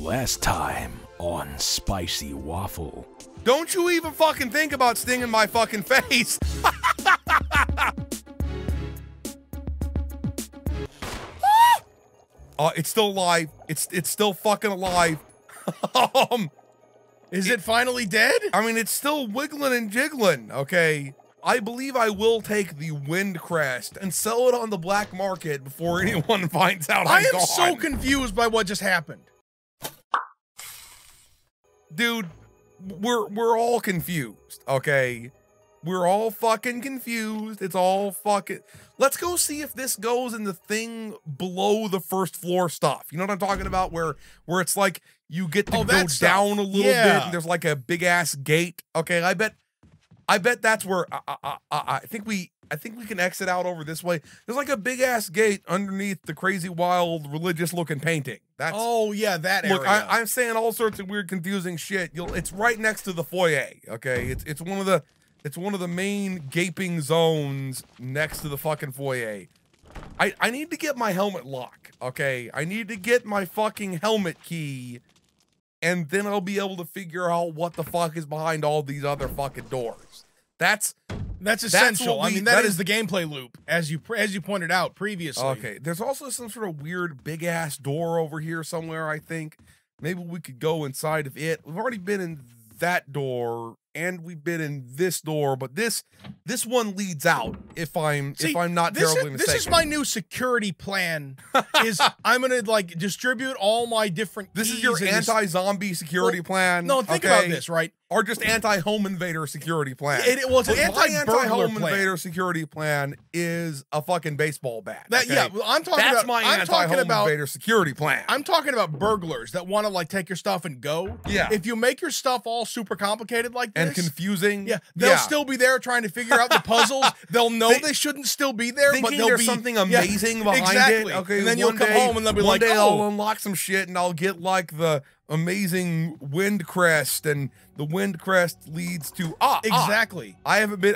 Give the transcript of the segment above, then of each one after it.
Last time on Spicy Waffle. Don't you even fucking think about stinging my fucking face. It's still alive. It's still fucking alive. Is it finally dead? I mean, it's still wiggling and jiggling, okay? I believe I will take the wind crest and sell it on the black market before anyone finds out I'm gone. So confused by what just happened. Dude, we're all confused, okay? We're all fucking confused. It's all fucking... Let's go see if this goes in the thing below the first floor stuff. You know what I'm talking about? Where it's like you get to go down a little bit and there's like a big ass gate. Okay, I bet that's where I think we can exit out over this way. There's like a big ass gate underneath the crazy wild religious looking painting. That's that area. Look, I'm saying all sorts of weird confusing shit. It's right next to the foyer. Okay, it's one of the main gaping zones next to the fucking foyer. I need to get my helmet lock. Okay, I need to get my fucking helmet key. And then I'll be able to figure out what the fuck is behind all these other fucking doors. That's essential. I mean, that is the gameplay loop, as you pointed out previously. Okay, there's also some sort of weird big ass door over here somewhere. I think maybe we could go inside of it. We've already been in that door and we've been in this door, but this one leads out. If I'm not terribly mistaken, this is my new security plan. Is I'm gonna like distribute all my different. This is your anti-zombie security plan. No, think about this, right? Or just anti-home invader security plan. It's an anti-home invader security plan is a fucking baseball bat. That's my anti-home invader security plan. I'm talking about burglars that want to like take your stuff and go. Yeah. If you make your stuff all super complicated like this. And confusing. Yeah. They'll still be there trying to figure out the puzzles. They'll know they shouldn't still be there, but they'll be something amazing behind it. Okay. And then you'll come home and they'll be like, oh, I'll unlock some shit and I'll get like the amazing wind crest, and the wind crest leads to I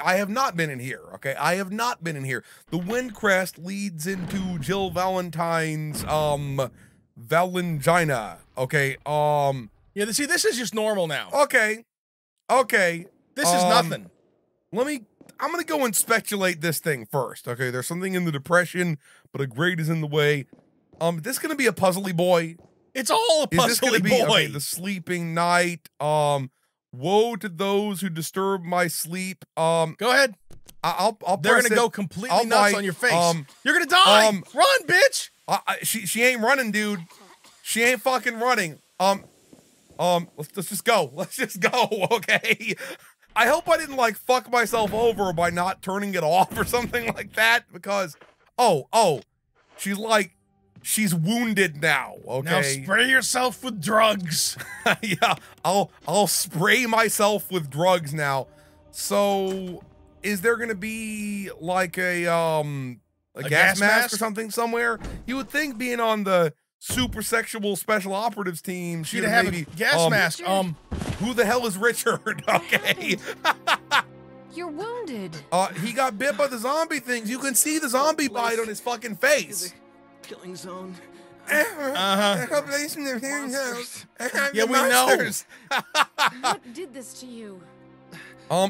have not been in here. Okay, I have not been in here. The wind crest leads into Jill Valentine's Valangina. Okay, yeah, see, this is just normal now. Okay, this is nothing. I'm gonna go and speculate this thing first. Okay, there's something in the depression, but a grate is in the way. Is this gonna be a puzzly boy? It's all a puzzly boy. Okay, the sleeping night. Woe to those who disturb my sleep. Go ahead. They're gonna go completely nuts on your face. You're gonna die. Run, bitch. She ain't running, dude. She ain't fucking running. Let's just go. Let's just go. Okay. I hope I didn't like fuck myself over by not turning it off or something like that, because she's like. She's wounded now, okay? Now spray yourself with drugs. Yeah, I'll spray myself with drugs now. So, is there gonna be like a gas mask or something somewhere? You would think, being on the super sexual special operatives team, she'd have maybe, a gas mask. Who the hell is Richard? Okay. You're wounded. He got bit by the zombie things. You can see the zombie bite on his fucking face. Killing zone. Yeah, we know. What did this to you?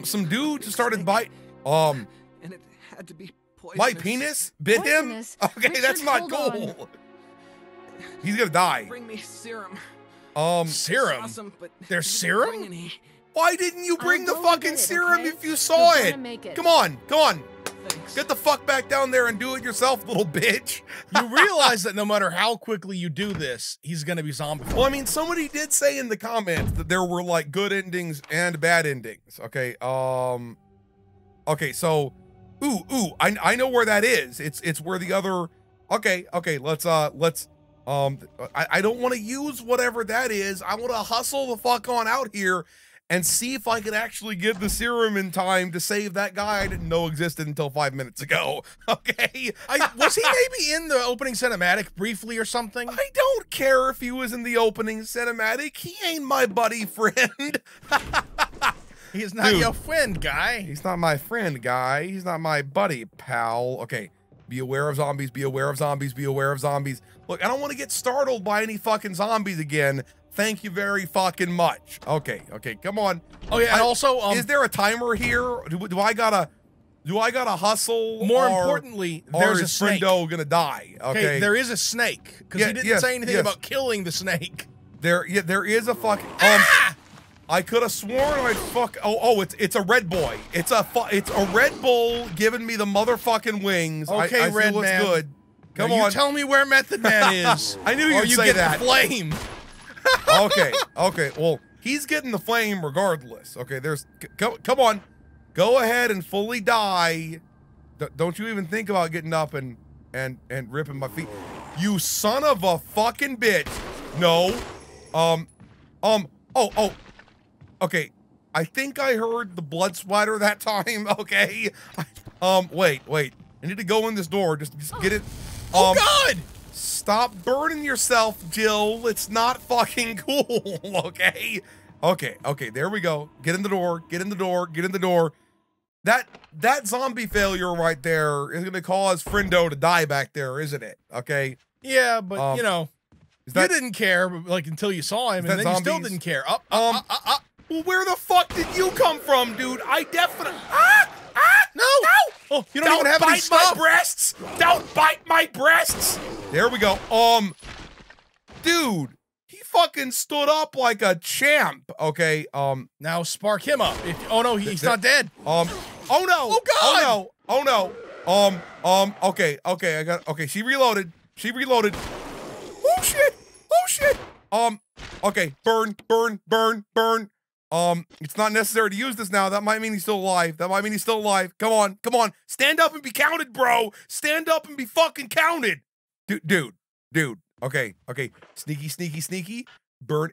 Some dude just started biting. And it had to be poisonous. My penis bit him. Okay, Richard, that's not cool. On. He's gonna die. Bring me serum. Serum. Awesome, there's serum. Why didn't you bring the fucking serum if you saw it? Come on, come on. Thanks. Get the fuck back down there and do it yourself, little bitch. You realize that no matter how quickly you do this, he's gonna be zombie. Well, I mean, somebody did say in the comments that there were like good endings and bad endings. Okay, okay, so I know where that is. It's where the other I don't want to use whatever that is. I want to hustle the fuck on out here and see if I can actually get the serum in time to save that guy I didn't know existed until 5 minutes ago. Okay, was he maybe in the opening cinematic briefly or something? I don't care if he was in the opening cinematic. He ain't my buddy friend. He's not your friend, guy. He's not my friend, guy. He's not my buddy, pal. Okay, be aware of zombies, be aware of zombies, be aware of zombies. Look, I don't want to get startled by any fucking zombies again. Thank you very fucking much. Okay, okay, come on. Oh yeah, and also, is there a timer here? Do I gotta hustle? More importantly, there's a snake. Gonna die? Okay, there is a snake because he didn't say anything about killing the snake. There is a fucking. I could have sworn I'd fuck. Oh, it's a red boy. It's a Red Bull giving me the motherfucking wings. Okay, I Red Man. Good. Come on. You tell me where Method Man is. I knew you'd say that. Or you get the flame. Okay, okay. Well, he's getting the flame regardless. Okay, come on. Go ahead and fully die. Don't you even think about getting up and ripping my feet. You son of a fucking bitch. No. Oh. Okay. I think I heard the blood splatter that time. Okay. Wait. I need to go in this door. Just get it. Oh God! Stop burning yourself, Jill. It's not fucking cool, okay? Okay, there we go. Get in the door. That zombie failure right there is gonna cause Friendo to die back there, isn't it? Okay. Yeah, but you know, you didn't care like until you saw him, and then zombies? You still didn't care. Up. Well, where the fuck did you come from, dude? I definitely. No! Oh, you don't even have any stuff. Don't bite my breasts! Don't bite my breasts! There we go. Dude, he fucking stood up like a champ. Okay, now spark him up. Oh no, he's not dead. Oh no! Oh God! Oh no! Oh no! Okay, she reloaded. Oh shit! Okay, burn. It's not necessary to use this now. That might mean he's still alive. Come on. Stand up and be counted, bro. Stand up and be fucking counted. Dude. Okay. Sneaky. Burn.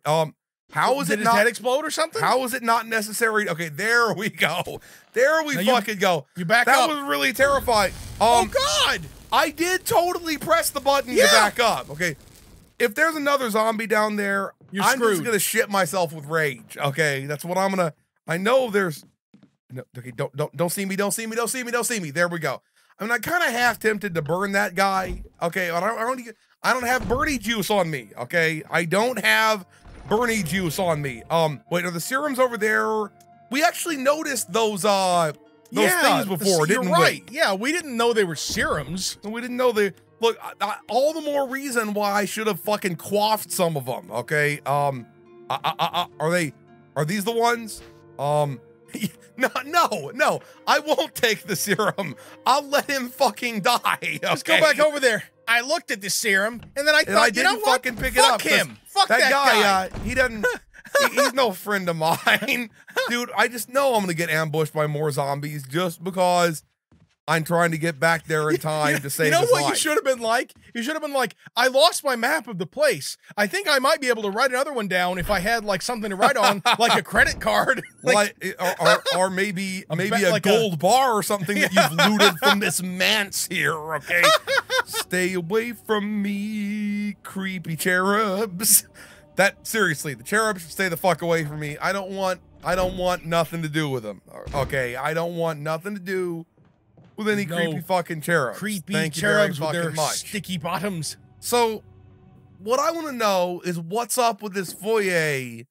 How is it not? Did his head explode or something? How is it not necessary? Okay, there we go. There we go. You back up. That was really terrifying. Oh God. I did totally press the button to back up. Okay. If there's another zombie down there, I'm just gonna shit myself with rage. Okay, that's what I'm gonna. I know there's. No, okay, don't see me. There we go. I mean, I kind of half tempted to burn that guy. Okay, I don't have Bernie juice on me. Okay, I don't have Bernie juice on me. Wait, are the serums over there? We actually noticed those things before, didn't we? Right. Yeah, we didn't know they were serums. We didn't know they. Look, all the more reason why I should have fucking quaffed some of them. Okay, are these the ones? No. I won't take the serum. I'll let him fucking die. Okay? Let's go back over there. I looked at the serum and then I thought, I didn't fucking pick it up. Fuck him. Fuck that guy. He doesn't. He's no friend of mine, dude. I just know I'm gonna get ambushed by more zombies just because. I'm trying to get back there in time to save his life. You know what you should have been like? You should have been like, I lost my map of the place. I think I might be able to write another one down if I had like something to write on, like a credit card. or maybe a gold bar or something that you've looted from this manse here, okay? Stay away from me, creepy cherubs. Seriously, the cherubs should stay the fuck away from me. I don't want nothing to do with them, okay? I don't want nothing to do with any creepy fucking cherubs. Creepy cherubs with their sticky bottoms. So, what I want to know is what's up with this foyer?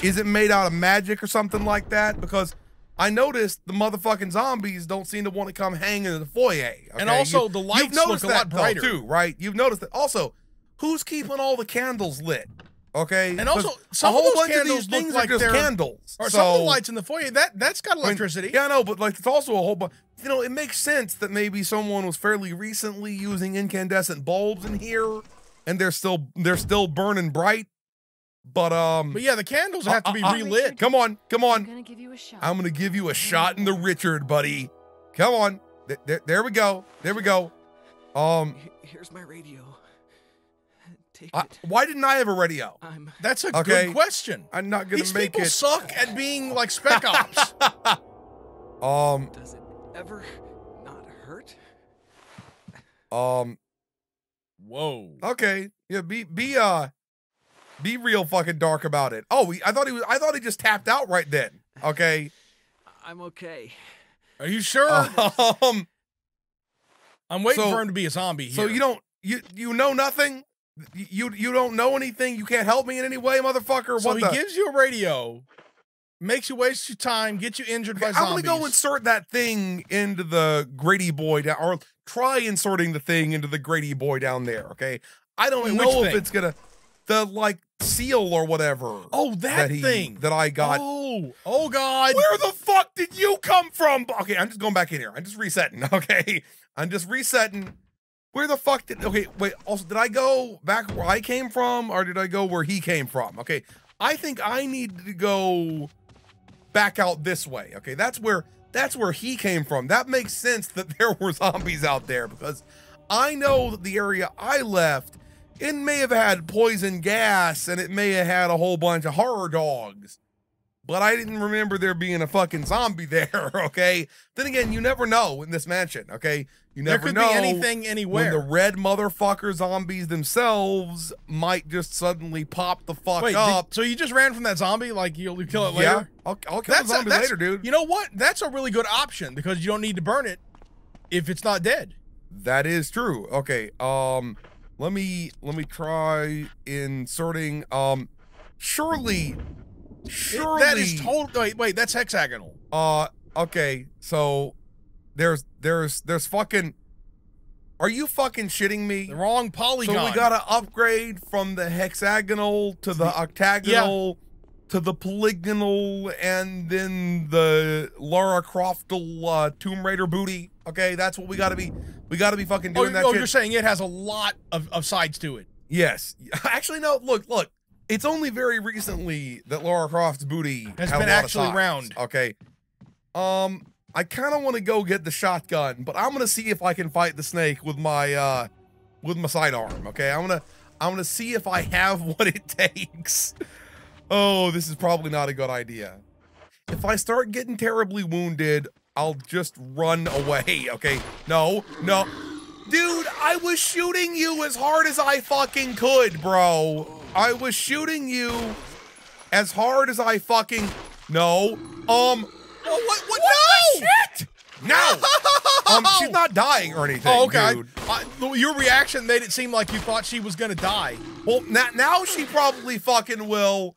Is it made out of magic or something like that? Because I noticed the motherfucking zombies don't seem to want to come hang in the foyer. Okay? And also, the lights look a lot brighter too, right? You've noticed that. Also, who's keeping all the candles lit? Okay. And also, some of those candles look like they're candles. Or some of the lights in the foyer, that's got electricity. I mean, yeah, I know, but like it's also a whole bunch. You know, it makes sense that maybe someone was fairly recently using incandescent bulbs in here, and they're still burning bright. But yeah, the candles have to be relit. Come on. I'm gonna give you a shot in the Richard, buddy. Come on. There we go. Here's my radio. Why didn't I have a radio? That's a good question. I'm not gonna make it. These people suck at being like Spec Ops. Does it ever not hurt? Whoa. Okay. Yeah. Be real fucking dark about it. Oh, I thought he just tapped out right then. Okay. I'm okay. Are you sure? I'm waiting for him to be a zombie here. So you know nothing. You don't know anything? You can't help me in any way, motherfucker? So he gives you a radio, makes you waste your time, get you injured by zombies. I'm going to go insert that thing into the Grady boy, or try inserting the thing into the Grady boy down there, okay? I don't know if it's going to... The, like, seal or whatever. Oh, that thing. That I got. Oh, God. Where the fuck did you come from? Okay, I'm just going back in here. I'm just resetting, okay? I'm just resetting. Where the fuck did... Okay, wait. Also, did I go back where I came from, or did I go where he came from? Okay, I think I need to go back out this way. Okay, that's where he came from. That makes sense that there were zombies out there, because I know that the area I left, it may have had poison gas, and it may have had a whole bunch of horror dogs, but I didn't remember there being a fucking zombie there, okay? Then again, you never know in this mansion, okay? You never know. There could be anything anywhere. When the red motherfucker zombies themselves might just suddenly pop the fuck up. So you just ran from that zombie? Like, you'll kill it later? Yeah, I'll kill the zombie later, dude. You know what? That's a really good option, because you don't need to burn it if it's not dead. That is true. Okay, let me try inserting, surely that is total. Wait, that's hexagonal. Okay, so there's fucking, are you fucking shitting me? The wrong polygon. So we gotta upgrade from the hexagonal to the octagonal to the polygonal, and then the Lara Croftal Tomb Raider booty. Okay, that's what we gotta be. We gotta be fucking doing that shit. Oh, you're saying it has a lot of sides to it. Yes. Actually, no, look. It's only very recently that Lara Croft's booty has been actually round. Okay. I kind of want to go get the shotgun, but I'm going to see if I can fight the snake with my sidearm, okay? I'm going to see if I have what it takes. Oh, this is probably not a good idea. If I start getting terribly wounded, I'll just run away, okay? No. Dude, I was shooting you as hard as I fucking could, bro. I was shooting you as hard as I fucking... No. Oh, what? No! Shit! No! She's not dying or anything, dude. Your reaction made it seem like you thought she was gonna die. Well, now she probably fucking will.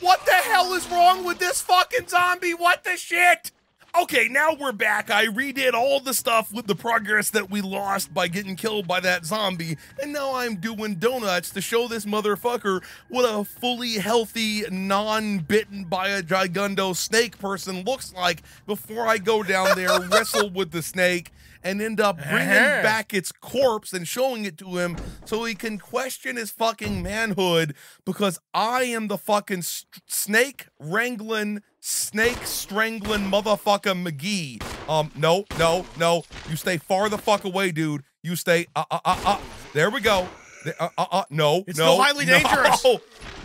What the hell is wrong with this fucking zombie? What the shit? Okay, now we're back. I redid all the stuff with the progress that we lost by getting killed by that zombie, and now I'm doing donuts to show this motherfucker what a fully healthy, non-bitten by a gigundo snake person looks like before I go down there, wrestle with the snake, and end up bringing back its corpse and showing it to him so he can question his fucking manhood, because I am the fucking snake-wrangling, snake-strangling motherfucker McGee. No. You stay far the fuck away, dude. You stay, There we go. No, it's no, still highly dangerous.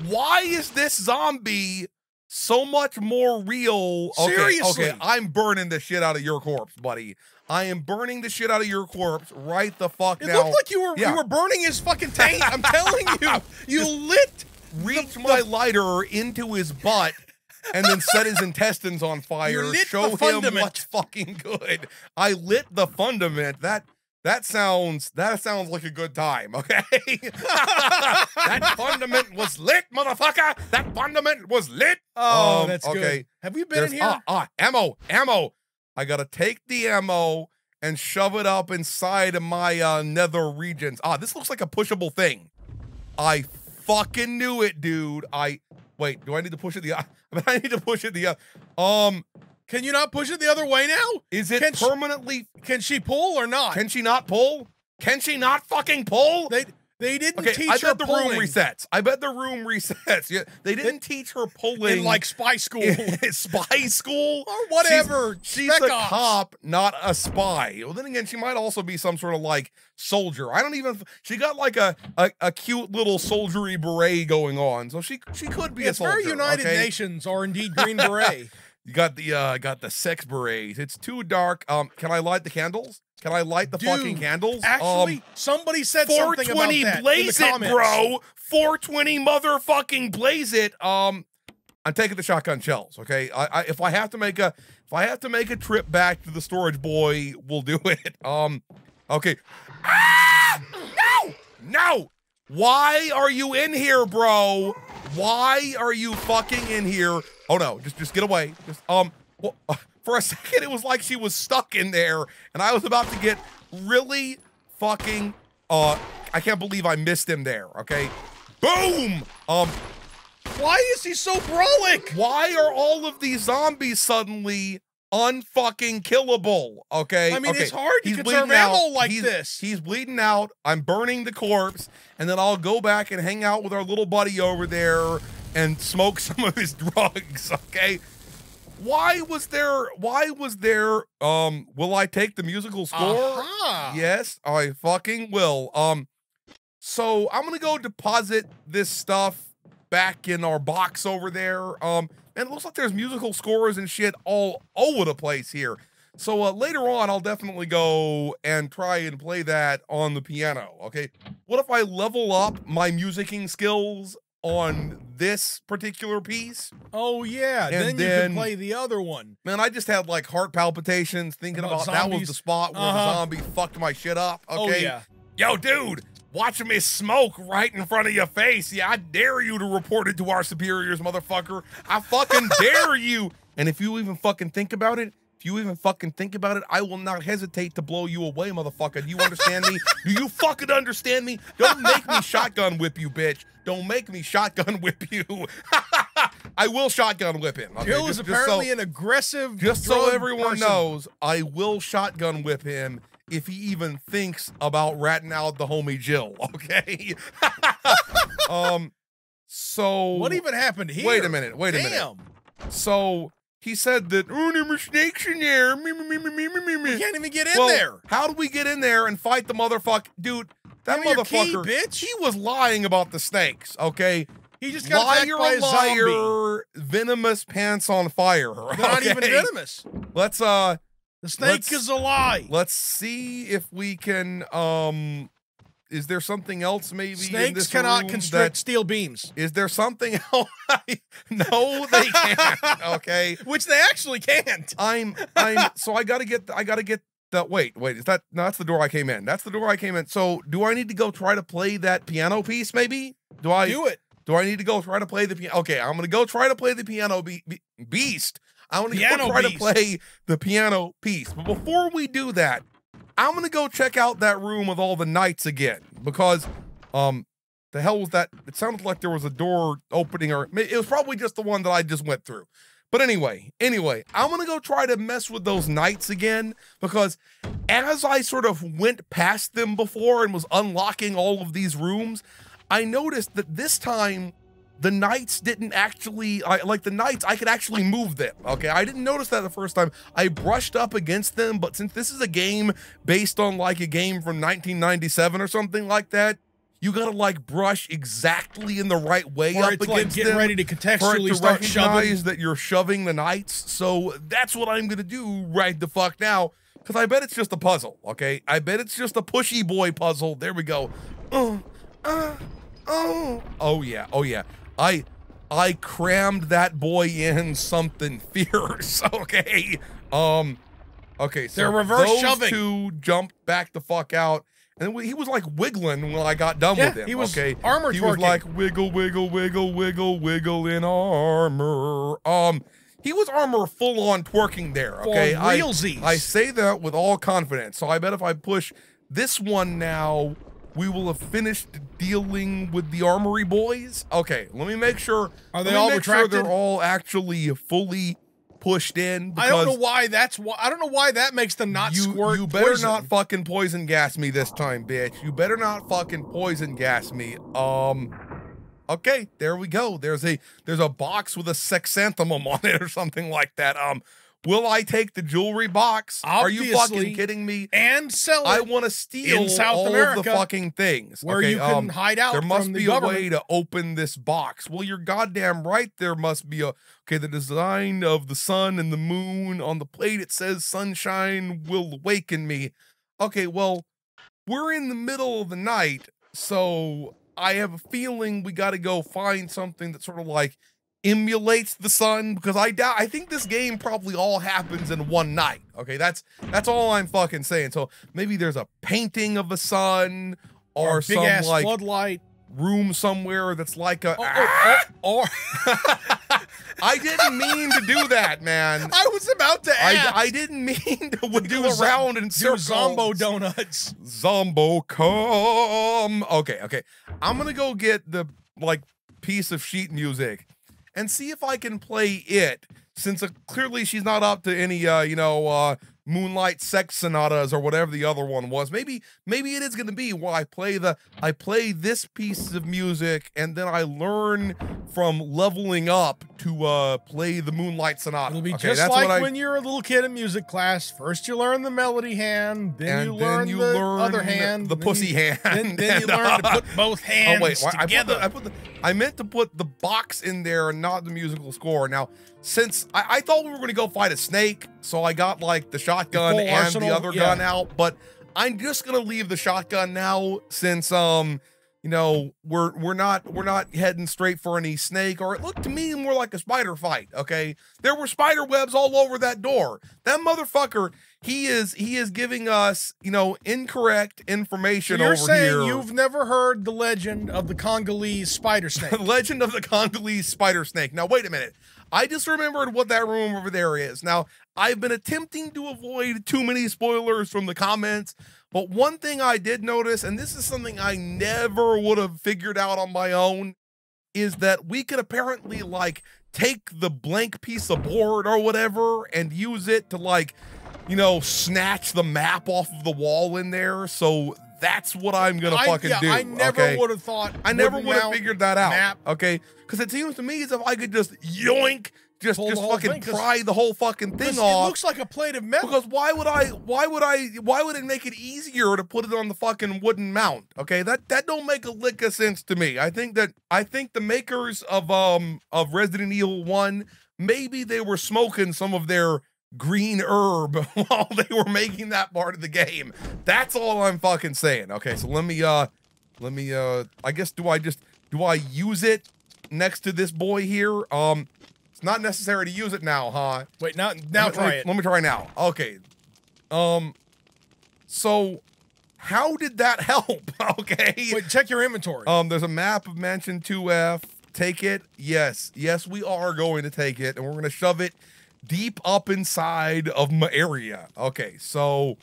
Why is this zombie so much more real? Seriously. Okay, I'm burning the shit out of your corpse, buddy. I am burning the shit out of your corpse right the fuck now. It looked like you were burning his fucking taint. I'm telling you. You reached my lighter into his butt and then set his intestines on fire. Show him what's fucking good. I lit the fundament. That sounds like a good time, okay? That fundament was lit, motherfucker! That fundament was lit! Oh, that's good. Have we been in here? Ammo! I gotta take the ammo and shove it up inside of my nether regions. This looks like a pushable thing. I fucking knew it, dude. Wait, do I need to push it the... I need to push it the... Can you not push it the other way now? Is it permanently... Can she pull or not? Can she not pull? Can she not fucking pull? They didn't teach her pulling. I bet the room resets. Yeah, they didn't teach her pulling. In like spy school. Spy school? Or whatever. She's a cop, not a spy. Well, then again, she might also be some sort of like soldier. I don't even, she got like a cute little soldiery beret going on. So she could be a soldier. It's very United Nations or indeed Green Beret. You got the sex berets. It's too dark. Can I light the candles? Can I light the fucking candles? Actually, somebody said something about that in the comments. 420 blaze it, bro. 420 motherfucking blaze it. I'm taking the shotgun shells, okay? If I have to make a trip back to the storage boy, we'll do it. Okay. Ah! No! No! Why are you in here, bro? Why are you fucking in here? Oh no, just get away. Just well, for a second, it was like she was stuck in there, and I was about to get really fucking I can't believe I missed him there. Okay, boom. Why is he so brolic? Why are all of these zombies suddenly unfucking killable? Okay, I mean, okay. It's hard to conserve ammo like this. He's bleeding out. I'm burning the corpse, and then I'll go back and hang out with our little buddy over there and smoke some of his drugs. Okay, why was there will I take the musical score? Yes, I fucking will. So I'm gonna go deposit this stuff back in our box over there. And it looks like there's musical scores and shit all over the place here. So later on, I'll definitely go and try and play that on the piano, okay? What if I level up my musicking skills on this particular piece? Oh, yeah, and then you can play the other one. Man, I just had, like, heart palpitations thinking about that was the spot where the zombie fucked my shit up, okay? Oh, yeah. Yo, dude! Watching me smoke right in front of your face. Yeah, I dare you to report it to our superiors, motherfucker. I fucking dare you. And if you even fucking think about it, I will not hesitate to blow you away, motherfucker. Do you understand me? Do you fucking understand me? Don't make me shotgun whip you, bitch. Don't make me shotgun whip you. I will shotgun whip him. Okay? Jill is apparently an aggressive Just so everyone knows, I will shotgun whip him if he even thinks about ratting out the homie Jill, okay? So what even happened here? Wait a minute. So he said that, oh, there were snakes in there. We can't even get in there. How do we get in there and fight the motherfucker? Dude, that motherfucker, bitch. He was lying about the snakes, okay? He just got attacked by a zombie. Venomous pants on fire. Okay? Not even venomous. Let's the snake is a lie. Let's see if we can, is there something else maybe Snakes in this cannot constrict steel beams. Is there something else? No, they can't, okay? Which they actually can't. So I gotta get that, wait, is that, no, that's the door I came in. So do I need to go try to play that piano piece maybe? Do I need to go try to play the piano? Okay, I'm gonna go try to play the piano beast. I want to try to play the piano piece. But before we do that, I'm going to go check out that room with all the knights again. Because, the hell was that? It sounded like there was a door opening, or it was probably just the one that I just went through. But anyway, I'm going to go try to mess with those knights again. Because as I sort of went past them before and was unlocking all of these rooms, I noticed that this time the knights didn't actually, I could actually move them, okay? I didn't notice that the first time. I brushed up against them, but since this is a game based on, like, a game from 1997 or something like that, you gotta, like, brush exactly in the right way up against them. Or it's like getting ready to contextually start shoving. Recognize that you're shoving the knights, so that's what I'm gonna do right the fuck now, because I bet it's just a puzzle, okay? I bet it's just a pushy boy puzzle. There we go. Oh, yeah. I crammed that boy in something fierce, okay? Okay, so they're those two jumped back the fuck out, and he was, like, wiggling when I got done with him, he was okay? Armor twerking. Was, like, wiggle in armor. He was armor full-on twerking there, okay? For realsies. I say that with all confidence, so I bet if I push this one now, we will have finished dealing with the armory boys. Okay, let me make sure. Are they all retracted? Sure they're all actually fully pushed in. I don't know why that's why. I don't know why that makes them not squirt. You better not fucking poison gas me this time, bitch. You better not fucking poison gas me. Okay, there we go. There's a box with a sexanthemum on it or something like that. Will I take the jewelry box? Obviously. Are you fucking kidding me? And sell it. I want to steal in South America, all of the fucking things. Where you can hide out from the government. There must be a way to open this box. Well, you're goddamn right. There must be a... Okay, the design of the sun and the moon. On the plate, it says, sunshine will awaken me. Okay, well, we're in the middle of the night, so I have a feeling we got to go find something that's sort of like emulates the sun, because I think this game probably all happens in one night. Okay, that's all I'm fucking saying. So maybe there's a painting of the sun or some like floodlight room somewhere that's like a... I didn't mean to do that, man. I was about to ask. I didn't mean to do a round and do Zombo donuts. Zombo, come. Okay, okay. I'm going to go get the, like, piece of sheet music and see if I can play it, since clearly she's not up to any, you know, Moonlight Sex Sonatas or whatever the other one was. Maybe it is going to be where I play this piece of music and then I learn from leveling up to play the Moonlight Sonata. It'll be okay, just like when you're a little kid in music class. First you learn the melody hand, then you learn the other hand, the pussy hand. Then you learn to put both hands together. I meant to put the box in there and not the musical score. Now, since I thought we were going to go fight a snake, so I got like the shotgun and the other gun out, but I'm just gonna leave the shotgun now, since you know, we're not heading straight for any snake, or it looked to me more like a spider fight. Okay, there were spider webs all over that door. That motherfucker, he is giving us, you know, incorrect information. So you're saying you've never heard the legend of the Congolese spider snake? The legend of the Congolese spider snake. Now wait a minute. I just remembered what that room over there is. Now, I've been attempting to avoid too many spoilers from the comments, but one thing I did notice, and this is something I never would have figured out on my own, is that we could apparently, like, take the blank piece of board or whatever and use it to, like, you know, snatch the map off of the wall in there. So that's what I'm going to fucking do. I never would have thought. I never would have figured that out. Map. Okay. Because it seems to me as if I could just yoink, just fucking pry the whole fucking thing off. It looks like a plate of metal. Because why would it make it easier to put it on the fucking wooden mount? Okay. That don't make a lick of sense to me. I think the makers of Resident Evil 1, maybe they were smoking some of their green herb while they were making that part of the game. That's all I'm fucking saying. Okay, so let me I guess do I use it next to this boy here? It's not necessary to use it now, huh? Wait, let me try now. Okay. So how did that help? Okay. Wait, check your inventory. There's a map of Mansion 2F. Take it. Yes. Yes, we are going to take it, and we're going to shove it deep up inside of my area. Okay, so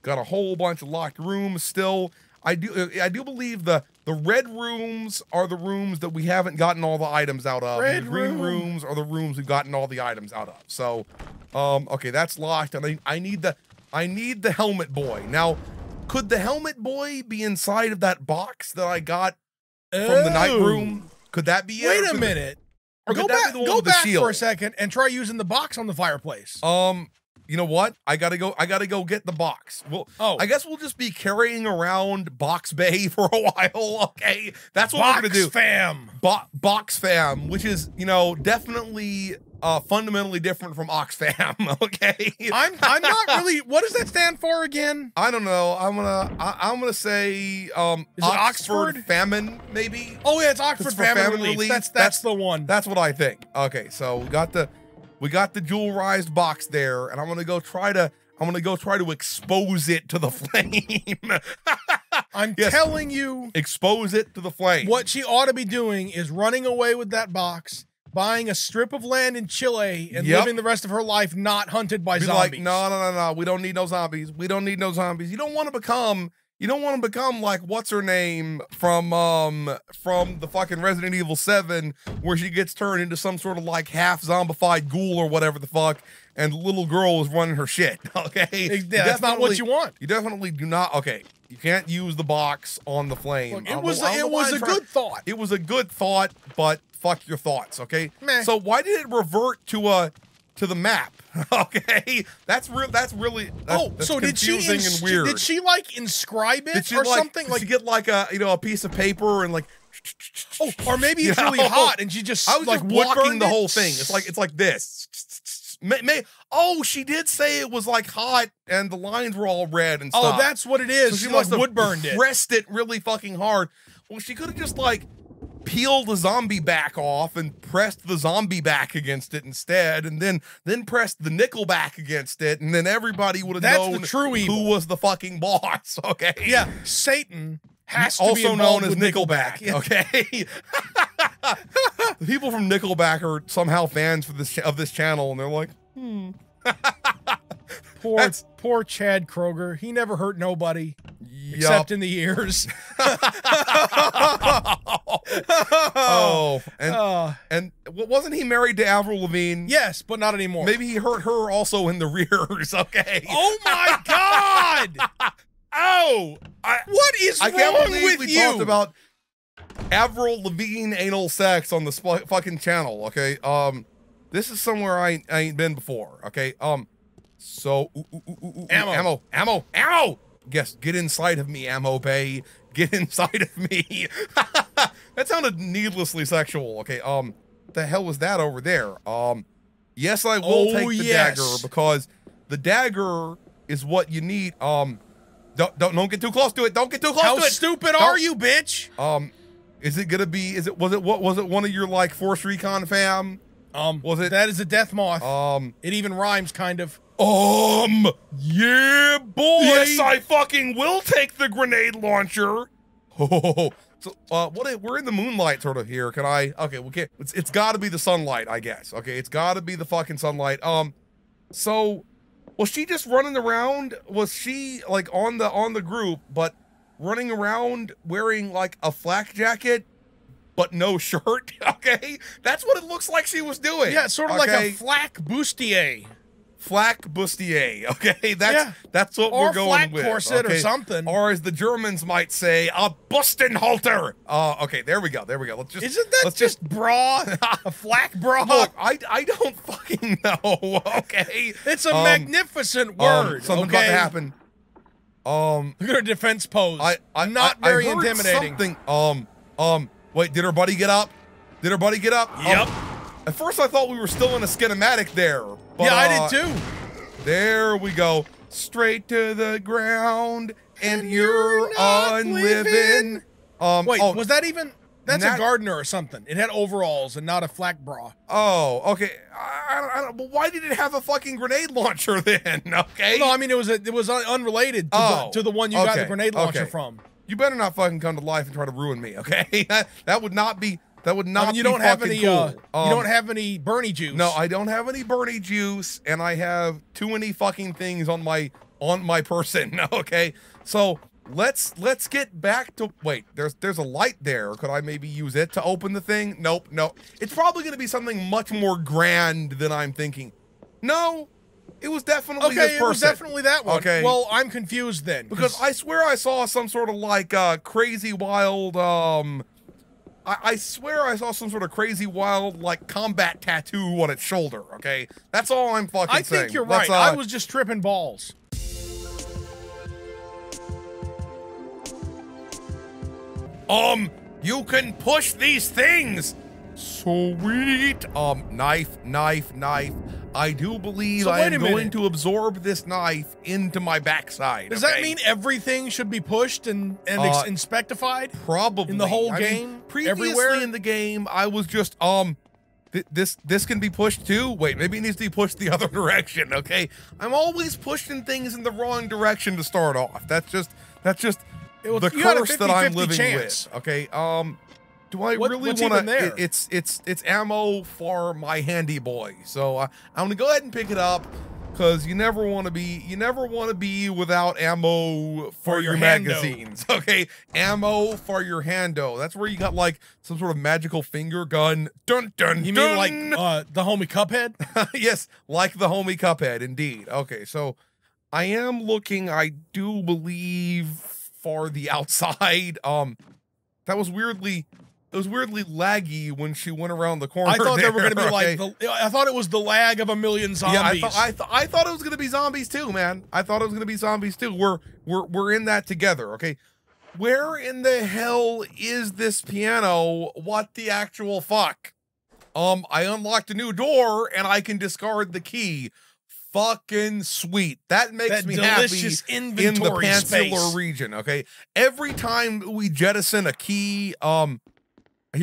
got a whole bunch of locked rooms still. I do believe the red rooms are the rooms that we haven't gotten all the items out of. The green rooms are the rooms we've gotten all the items out of. So, okay, that's locked. And I need the helmet boy. Now, could the helmet boy be inside of that box that I got from the night room? Could that be it? Wait a minute. Or go back for a second and try using the box on the fireplace. You know what? I gotta go get the box. Well, I guess we'll just be carrying around Box Bay for a while. Okay, that's what we're gonna do. Box Fam, which is, you know, definitely fundamentally different from Oxfam. Okay, I'm not really. What does that stand for again? I don't know. I'm gonna say is Oxford famine, maybe. Oh yeah, it's Oxford famine relief. That's the one. That's what I think. Okay, so we got the. We got the jewelized box there, and I'm gonna go try to expose it to the flame. I'm telling you, expose it to the flame. What she ought to be doing is running away with that box, buying a strip of land in Chile, and living the rest of her life not hunted by zombies. Like, no, we don't need no zombies. We don't need no zombies. You don't want to become like what's her name from the fucking Resident Evil 7, where she gets turned into some sort of like half zombified ghoul or whatever the fuck, and the little girl is running her shit. Okay, that's not what you want. You definitely do not. Okay, you can't use the box on the flame. Look, it was a good thought. It was a good thought, but fuck your thoughts. Okay, meh. So why did it revert to the map? Okay, that's really confusing and weird. Did she like inscribe it or something? Like, did she get like a, you know, a piece of paper and like, or maybe it's really hot and she just like wood-burned the whole thing. It's like this. She did say it was like hot and the lines were all red and stuff. Oh, that's what it is. So she like wood-burned it, pressed it really fucking hard. Well, she could have just like peeled the zombie back off and pressed the zombie back against it instead, and then pressed the Nickelback against it, and then everybody would have known who was the fucking boss. Okay, yeah, Satan has to be known as Nickelback. Okay. The people from Nickelback are somehow fans of this channel, and they're like, Poor Chad Kroger. He never hurt nobody except in the ears. And wasn't he married to Avril Lavigne? Yes, but not anymore. Maybe he hurt her also in the rears. Okay. Oh my God! Oh, what is wrong with you? I can't believe we talked about Avril Lavigne anal sex on the fucking channel. Okay. This is somewhere I ain't been before. Okay. So, ammo. Yes, get inside of me, ammo bay. Get inside of me. That sounded needlessly sexual. Okay, what the hell was that over there? Yes, I will take the dagger, because the dagger is what you need. Don't get too close to it. Don't get too close to it. How stupid are you, bitch? Is it gonna be? Was it one of your like Force Recon fam? Was it? That is a death moth. It even rhymes, kind of. Yeah, boy. Yes, I fucking will take the grenade launcher. Oh, so we're in the moonlight sort of here. Can I? Okay, we can't. It's got to be the sunlight, I guess. Okay, it's got to be the fucking sunlight. So was she just running around? Was she like on the group, but running around wearing like a flak jacket? But no shirt, okay? That's what it looks like she was doing. Yeah, sort of like a flak bustier. Flak bustier, okay? That's what we're going with. Or flak corset or something. Or as the Germans might say, a Bustenhalter. Okay, there we go, there we go. Let's just, isn't that just bra? A flak bra? Look, I don't fucking know, okay? It's a magnificent word, something about to happen. Look at her defense pose. Not very intimidating. Something, wait, did her buddy get up? Did her buddy get up? Yep. At first, I thought we were still in a skinematic there. But, yeah, I did too. There we go. Straight to the ground, and you're on living. Wait, was that even? That's a gardener or something. It had overalls and not a flak bra. Oh, okay. But why did it have a fucking grenade launcher then? Okay. No, I mean it was unrelated to, to the one you got the grenade launcher from. You better not fucking come to life and try to ruin me, okay? That would not be. That would not. I mean, you don't have any. Cool. You don't have any Bernie juice. No, I don't have any Bernie juice, and I have too many fucking things on my person. Okay, so let's get back to. Wait, there's a light there. Could I maybe use it to open the thing? Nope, no. It's probably gonna be something much more grand than I'm thinking. No. It was definitely this person. It was definitely that one. Okay. Well, I'm confused then. Because I swear I saw some sort of like crazy wild, I swear I saw some sort of crazy wild like combat tattoo on its shoulder, okay? That's all I'm fucking saying. I think you're right. I was just tripping balls. You can push these things. Sweet. Knife. I do believe I am going to absorb this knife into my backside. Does that mean everything should be pushed and inspectified? Probably. In the whole game? Previously in the game, I was just, this can be pushed too? Wait, maybe it needs to be pushed the other direction, okay? I'm always pushing things in the wrong direction to start off. That's just the curse that I'm living with, okay? Do I really want to? It's ammo for my handy boy. So I'm gonna go ahead and pick it up, because you never want to be without ammo for your magazines. Okay, ammo for your hando. That's where you got like some sort of magical finger gun. Dun dun. You mean like the homie Cuphead? Yes, like the homie Cuphead, indeed. Okay, so I am looking. I do believe for the outside. That was weirdly. It was weirdly laggy when she went around the corner. I thought they were going to be like, I thought it was the lag of a million zombies. Yeah, I thought it was going to be zombies too, man. I thought it was going to be zombies too. We're in that together, okay? Where in the hell is this piano? What the actual fuck? I unlocked a new door and I can discard the key. Fucking sweet. That makes me happy in the pantsular region, okay? Every time we jettison a key,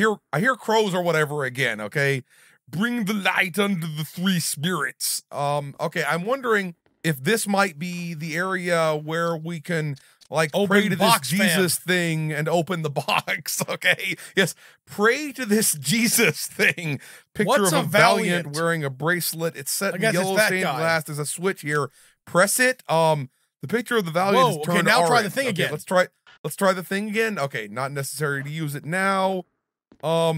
I hear crows or whatever again, okay? Bring the light unto the three spirits. Okay, I'm wondering if this might be the area where we can like pray to this Jesus thing and open the box. Okay. Yes. Pray to this Jesus thing. Picture of a valiant wearing a bracelet. It's set in yellow stained glass. There's a switch here. Press it. The picture of the Valiant is turned orange. Try the thing again. Let's try the thing again. Okay, not necessary to use it now. Now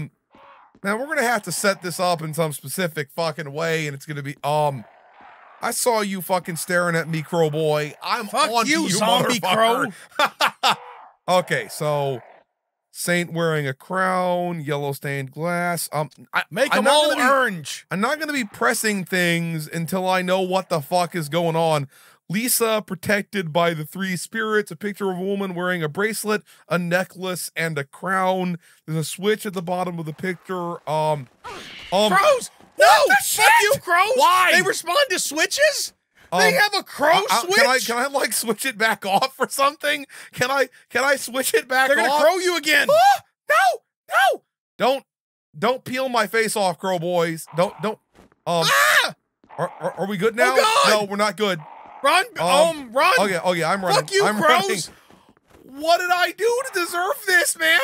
we're gonna have to set this up in some specific fucking way, and it's gonna be I saw you fucking staring at me, Crow Boy. I'm on you, zombie crow. Okay, so Saint wearing a crown, yellow stained glass. Make them all orange. I'm not gonna be pressing things until I know what the fuck is going on. Lisa, protected by the three spirits, a picture of a woman wearing a bracelet, a necklace, and a crown. There's a switch at the bottom of the picture. Crows! No! Fuck you, crows! Why? They respond to switches? They have a crow switch? Can I like switch it back off or something? Can I switch it back off? They're gonna crow you again. Ah, no! No! Don't peel my face off, Crow Boys. Don't Are we good now? Oh, no, we're not good. Run! Run! Oh yeah, I'm running. Fuck you, crows! What did I do to deserve this, man?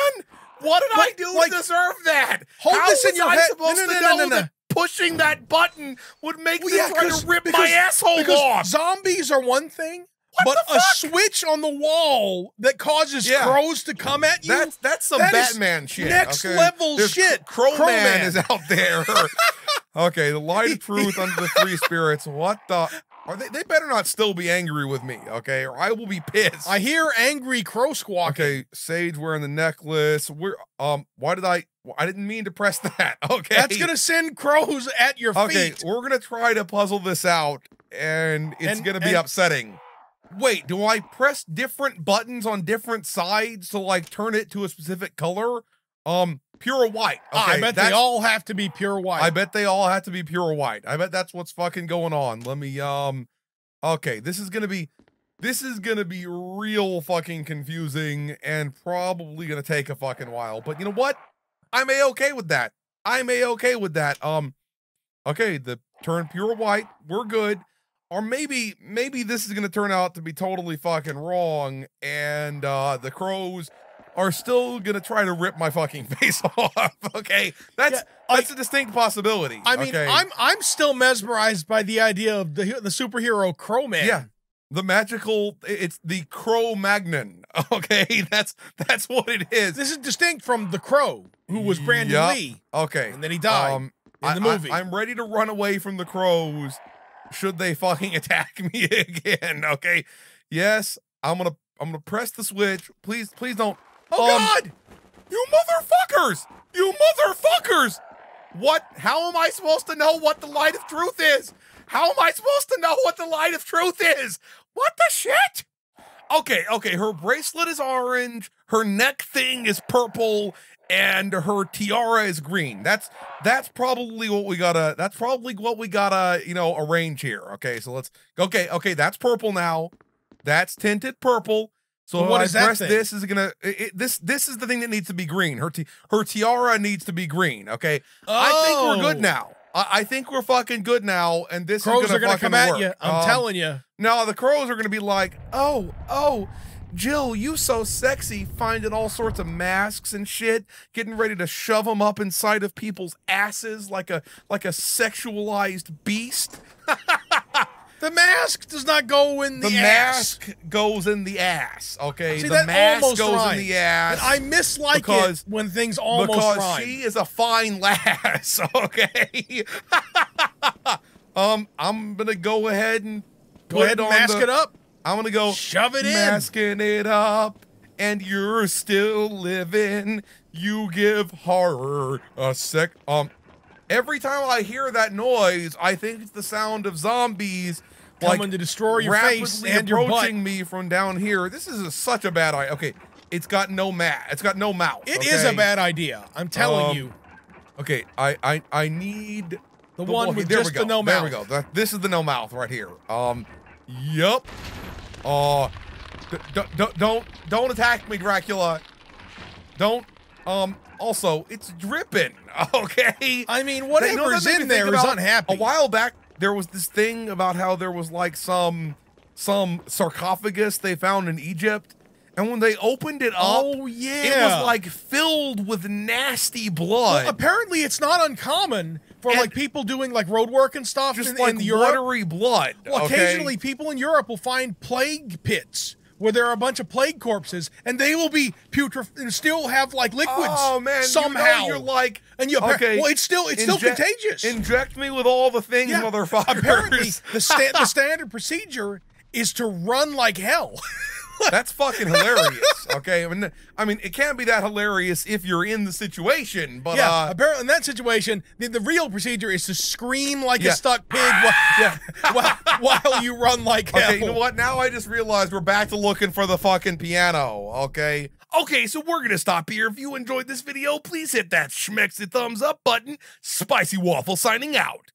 What did I do to deserve that? Hold this in your head. No. Pushing that button would make them try to rip my asshole off. Zombies are one thing, but a switch on the wall that causes crows to come at you—that's some Batman shit. Next level shit. Crowman is out there. Okay, the light of truth under the three spirits. What the? Are they better not still be angry with me, okay? Or I will be pissed. I hear angry crow squawking. Okay, Sage wearing the necklace. I didn't mean to press that, okay? That's gonna send crows at your feet. Okay, we're gonna try to puzzle this out, and it's gonna be upsetting. Wait, do I press different buttons on different sides to, like, turn it to a specific color? Pure white. Okay, I bet they all have to be pure white. I bet they all have to be pure white. I bet that's what's fucking going on. Let me, okay, this is gonna be real fucking confusing and probably gonna take a fucking while, but you know what? I'm A-okay with that. I'm A-okay with that. Okay, the turn pure white, we're good. Or maybe this is gonna turn out to be totally fucking wrong, and, the crows are still gonna try to rip my fucking face off. Okay, that's a distinct possibility. I mean, okay. I'm still mesmerized by the idea of the superhero Crowman. Yeah, the magical. It's the Cro-Magnon. Okay, that's what it is. This is distinct from the Crow, who was Brandon Lee. Okay, and then he died in the movie. I'm ready to run away from the crows should they fucking attack me again. Okay, yes, I'm gonna press the switch. Please don't. Oh, God! You motherfuckers! You motherfuckers! What? How am I supposed to know what the light of truth is? How am I supposed to know what the light of truth is? What the shit? Okay, her bracelet is orange, her neck thing is purple, and her tiara is green. That's probably what we gotta, you know, arrange here. Okay, so let's, okay, that's purple now. That's tinted purple. So what is that thing? This is gonna this is the thing that needs to be green. Her tiara needs to be green. Okay, I think we're good now. I think we're fucking good now. And this crows is gonna come at you. I'm telling you. No, the crows are gonna be like, oh, Jill, you so sexy, finding all sorts of masks and shit, getting ready to shove them up inside of people's asses like a sexualized beast. The mask does not go in the ass. The mask goes in the ass. Okay, see, the mask goes in the ass. And I mislike it when things almost rhyme. Because she is a fine lass. Okay. I'm gonna go ahead and mask it up. I'm gonna go shove it in. Masking it up, and you're still living. You give horror a sec. Every time I hear that noise, I think it's the sound of zombies. Coming to destroy your face and your butt. Approaching me from down here. This is such a bad idea. Okay, it's got no mouth. It is a bad idea. I'm telling you. Okay, I need the one with just the no mouth. There we go. This is the no mouth right here. Yup. Don't attack me, Dracula. Don't. Also, it's dripping. Okay. I mean, whatever's in there is unhappy. A while back, there was this thing about how there was like some sarcophagus they found in Egypt And when they opened it up, it was like filled with nasty blood. Well, apparently it's not uncommon for like people doing like road work and stuff. Just like watery blood. Well, occasionally people in Europe will find plague pits where there are a bunch of plague corpses, and they will be and still have like liquids. Oh man! Somehow you're like, and you well, it's still contagious. Inject me with all the things, motherfuckers. Apparently, the standard procedure is to run like hell. That's fucking hilarious, okay? I mean, it can't be that hilarious if you're in the situation, but... Yeah, apparently in that situation, the real procedure is to scream like a stuck pig while you run like hell. Okay, you know what? Now I just realized we're back to looking for the fucking piano, okay? Okay, so we're gonna stop here. If you enjoyed this video, please hit that schmexy thumbs up button. Spicy Waffle signing out.